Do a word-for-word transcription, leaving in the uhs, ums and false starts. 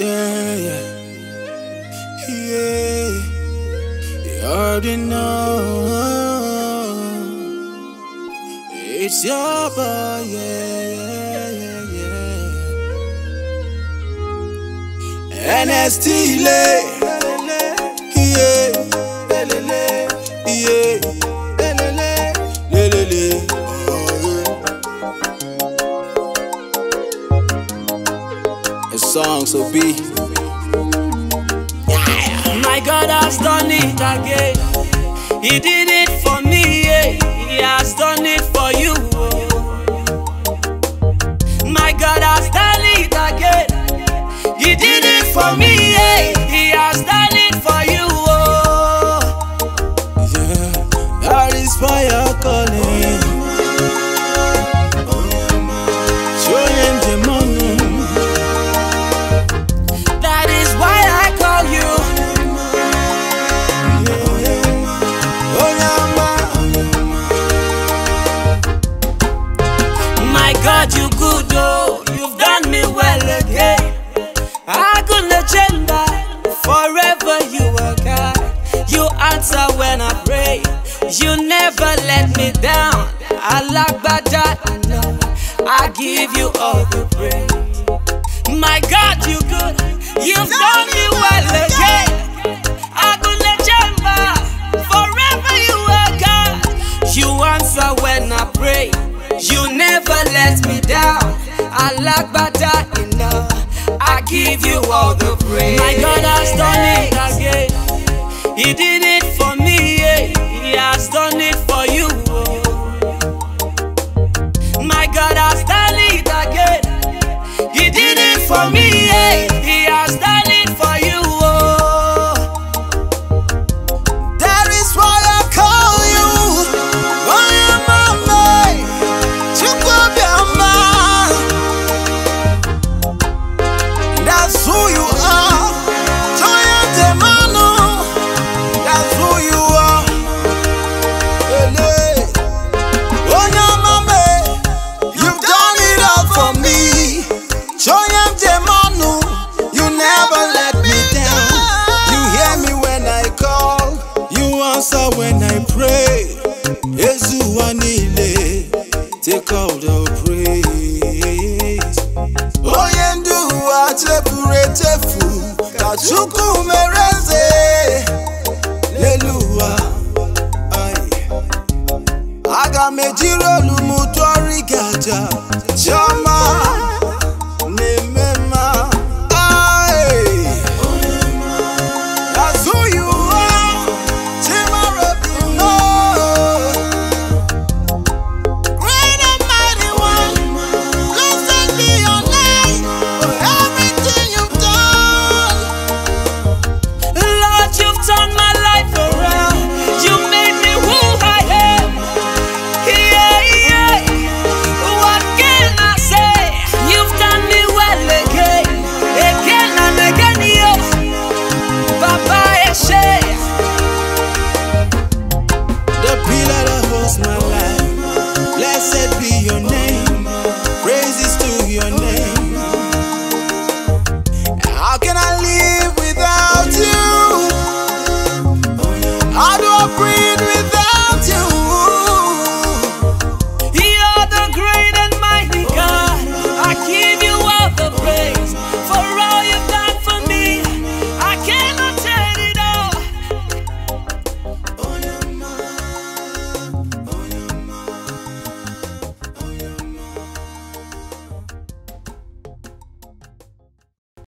Yeah, yeah, yeah. You already know it's your boy, yeah, yeah, yeah, yeah. N S T L A song, so be yeah. My God has done it again. He did it for me, yeah. He has done it for you, oh. My God has done it again. He did it for me, yeah. He has done it for you, oh. Yeah, that is why you're calling. You good, oh, you've done me well again. I could not change that. Forever you are God. You answer when I pray. You never let me down. I like that, I know. I give you all the praise. My God, you good. You've done me well again. I could not change that. Forever you are God. You answer when I pray. You never let me down. I like that enough. I give you all the praise. My God has done it again. He did it for me, yeah. He has done it for you, oh. My God has done it again. He did it for me, yeah. He has done it for you, oh. That is why I call you Onyeoma. That's who you are, that's who you are. Onyeoma, you've done it all for me. You never let me down. You hear me when I call. You answer when I pray. Take all the praise. Oyendu atepuretefu kachuku mereze. Leluwa ai. Aga mejiro lu mutori gaja. Jama.